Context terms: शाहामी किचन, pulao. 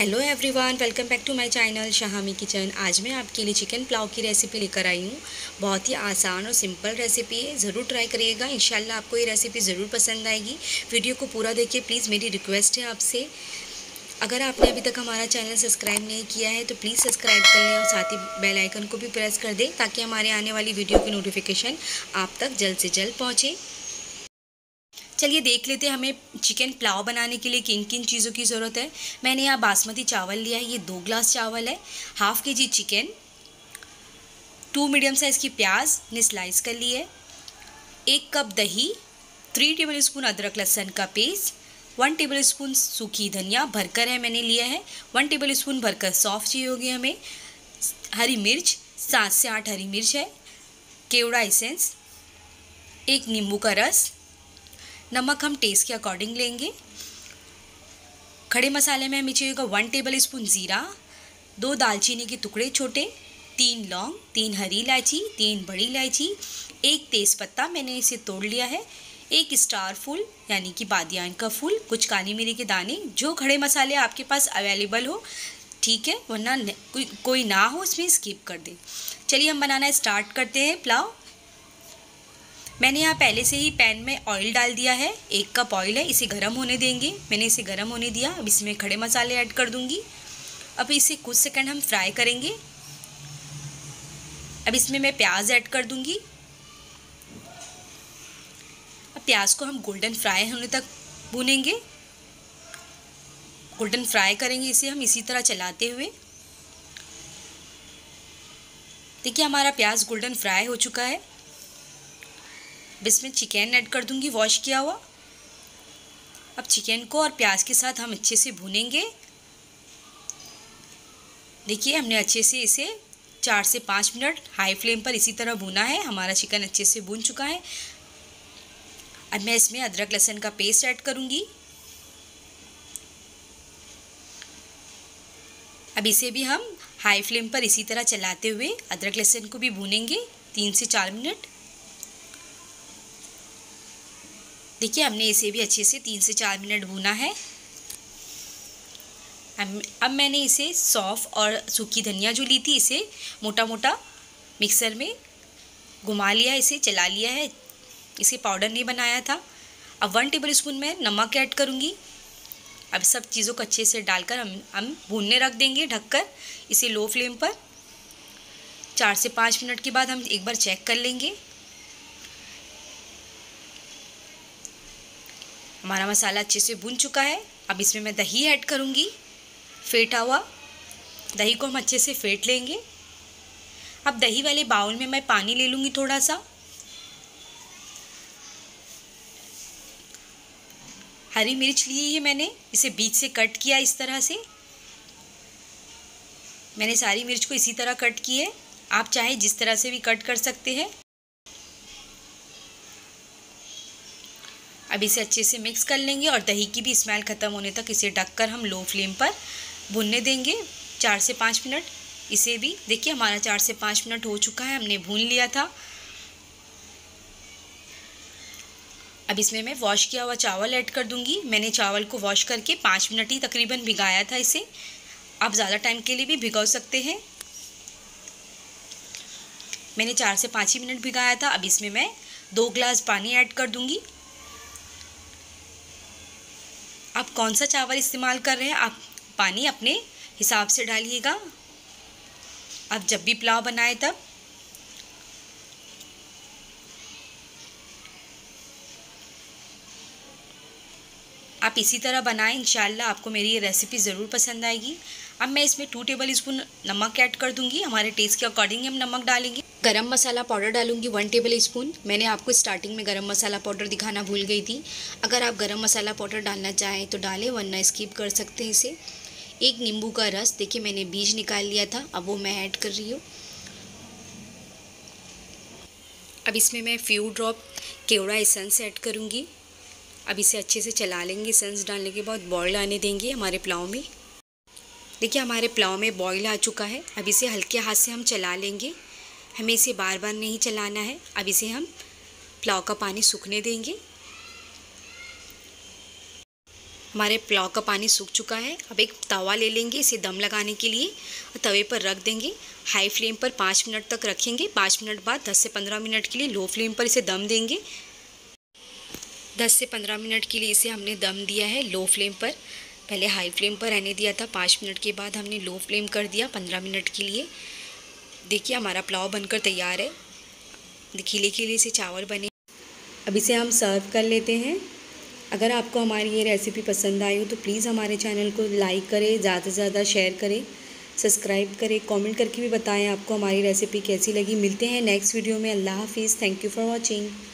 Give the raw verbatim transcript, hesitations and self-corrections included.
Hello everyone, welcome back to my channel शाहामी किचन। आज मैं आपके लिए चिकन पुलाव की रेसिपी लेकर आई हूँ। बहुत ही आसान और सिंपल रेसिपी है, ज़रूर ट्राई करिएगा। इंशाल्लाह आपको ये रेसिपी ज़रूर पसंद आएगी। वीडियो को पूरा देखिए प्लीज़, मेरी रिक्वेस्ट है आपसे। अगर आपने अभी तक हमारा चैनल सब्सक्राइब नहीं किया है तो प्लीज़ सब्सक्राइब कर लें और साथ ही बेल आइकन को भी प्रेस कर दें ताकि हमारे आने वाली वीडियो की नोटिफिकेशन आप तक जल्द से जल्द पहुँचे। चलिए देख लेते हैं हमें चिकन पुलाव बनाने के लिए किन किन चीज़ों की ज़रूरत है। मैंने यहाँ बासमती चावल लिया है, ये दो ग्लास चावल है, half K G chicken, two medium size की प्याज ने स्लाइस कर ली है, एक कप दही, थ्री टेबल स्पून अदरक लहसुन का पेस्ट, वन टेबल स्पून सूखी धनिया भरकर है मैंने लिया है, वन टेबल स्पून भरकर सौंफ चाहिए होगी हमें, हरी मिर्च सात से आठ हरी मिर्च है, केवड़ा एसेंस, एक नींबू का रस, नमक हम टेस्ट के अकॉर्डिंग लेंगे। खड़े मसाले में हमें चाहिए होगा वन टेबल स्पून ज़ीरा, दो दालचीनी के टुकड़े छोटे, तीन लौंग, तीन हरी इलायची, तीन बड़ी इलायची, एक तेज़पत्ता मैंने इसे तोड़ लिया है, एक स्टार फूल यानी कि बादियान का फूल, कुछ काली मिरी के दाने, जो खड़े मसाले आपके पास अवेलेबल हो ठीक है, वरना कोई कोई ना हो उसमें स्किप कर दें। चलिए हम बनाना स्टार्ट करते हैं पुलाव। मैंने यहाँ पहले से ही पैन में ऑयल डाल दिया है, एक कप ऑयल है, इसे गर्म होने देंगे। मैंने इसे गर्म होने दिया, अब इसमें खड़े मसाले ऐड कर दूंगी। अब इसे कुछ सेकंड हम फ्राई करेंगे। अब इसमें मैं प्याज ऐड कर दूंगी। अब प्याज को हम गोल्डन फ्राई होने तक भूनेंगे, गोल्डन फ्राई करेंगे इसे हम इसी तरह चलाते हुए। देखिए हमारा प्याज गोल्डन फ्राई हो चुका है। अब इसमें चिकन ऐड कर दूंगी वॉश किया हुआ। अब चिकन को और प्याज के साथ हम अच्छे से भूनेंगे। देखिए हमने अच्छे से इसे चार से पाँच मिनट हाई फ्लेम पर इसी तरह भूना है। हमारा चिकन अच्छे से भून चुका है। अब मैं इसमें अदरक लहसुन का पेस्ट ऐड करूंगी। अब इसे भी हम हाई फ्लेम पर इसी तरह चलाते हुए अदरक लहसुन को भी भूनेंगे तीन से चार मिनट। देखिए हमने इसे भी अच्छे से तीन से चार मिनट भूना है। अब मैंने इसे सौंफ और सूखी धनिया जो ली थी इसे मोटा मोटा मिक्सर में घुमा लिया, इसे चला लिया है, इसे पाउडर नहीं बनाया था। अब वन टेबल स्पून मैं नमक ऐड करूँगी। अब सब चीज़ों को अच्छे से डालकर हम हम भूनने रख देंगे ढककर इसे लो फ्लेम पर। चार से पाँच मिनट के बाद हम एक बार चेक कर लेंगे। हमारा मसाला अच्छे से भुन चुका है। अब इसमें मैं दही ऐड करूँगी, फेंटा हुआ दही को हम अच्छे से फेंट लेंगे। अब दही वाले बाउल में मैं पानी ले लूँगी थोड़ा सा। हरी मिर्च ली है मैंने, इसे बीच से कट किया इस तरह से। मैंने सारी मिर्च को इसी तरह कट की है, आप चाहे जिस तरह से भी कट कर सकते हैं। अब इसे अच्छे से मिक्स कर लेंगे और दही की भी स्मेल ख़त्म होने तक इसे ढककर हम लो फ्लेम पर भूनने देंगे चार से पाँच मिनट। इसे भी देखिए हमारा चार से पाँच मिनट हो चुका है, हमने भून लिया था। अब इसमें मैं वॉश किया हुआ चावल ऐड कर दूंगी। मैंने चावल को वॉश करके पाँच मिनट ही तकरीबन भिगाया था इसे, आप ज़्यादा टाइम के लिए भी भिगो सकते हैं। मैंने चार से पाँच ही मिनट भिगाया था। अब इसमें मैं दो ग्लास पानी ऐड कर दूँगी। आप कौन सा चावल इस्तेमाल कर रहे हैं, आप पानी अपने हिसाब से डालिएगा। आप जब भी पुलाव बनाए तब आप इसी तरह बनाएं, इंशाल्लाह आपको मेरी ये रेसिपी ज़रूर पसंद आएगी। अब मैं इसमें टू टेबल स्पून नमक ऐड कर दूंगी। हमारे टेस्ट के अकॉर्डिंग हम नमक डालेंगे। गरम मसाला पाउडर डालूंगी वन टेबल स्पून। मैंने आपको स्टार्टिंग में गरम मसाला पाउडर दिखाना भूल गई थी। अगर आप गरम मसाला पाउडर डालना चाहें तो डालें, वरना स्किप कर सकते हैं इसे। एक नींबू का रस, देखिए मैंने बीज निकाल लिया था, अब वो मैं ऐड कर रही हूँ। अब इसमें मैं फ्यू ड्रॉप केवड़ा एसेंस ऐड करूँगी। अब इसे अच्छे से चला लेंगे, एसेंस डालने के बाद बॉयल आने देंगे हमारे पुलाव में। देखिए हमारे पुलाव में बॉयल आ चुका है। अब इसे हल्के हाथ से हम चला लेंगे, हमें इसे बार बार नहीं चलाना है। अब इसे हम पुलाव का पानी सूखने देंगे। हमारे पुलाव का पानी सूख चुका है। अब एक तवा ले लेंगे, इसे दम लगाने के लिए तवे पर रख देंगे। हाई फ्लेम पर पाँच मिनट तक रखेंगे। पाँच मिनट बाद दस से पंद्रह मिनट के लिए लो फ्लेम पर इसे दम देंगे। दस से पंद्रह मिनट के लिए इसे हमने दम दिया है लो फ्लेम पर। पहले हाई फ्लेम पर रहने दिया था, पाँच मिनट के बाद हमने लो फ्लेम कर दिया पंद्रह मिनट के लिए। देखिए हमारा पुलाव बनकर तैयार है। खिले खिले से चावल बने। अब इसे हम सर्व कर लेते हैं। अगर आपको हमारी ये रेसिपी पसंद आई हो तो प्लीज़ हमारे चैनल को लाइक करें, ज़्यादा से ज़्यादा शेयर करें, सब्सक्राइब करें, कमेंट करके भी बताएं आपको हमारी रेसिपी कैसी लगी। मिलते हैं नेक्स्ट वीडियो में। अल्लाह हाफिज़। Thank you for watching.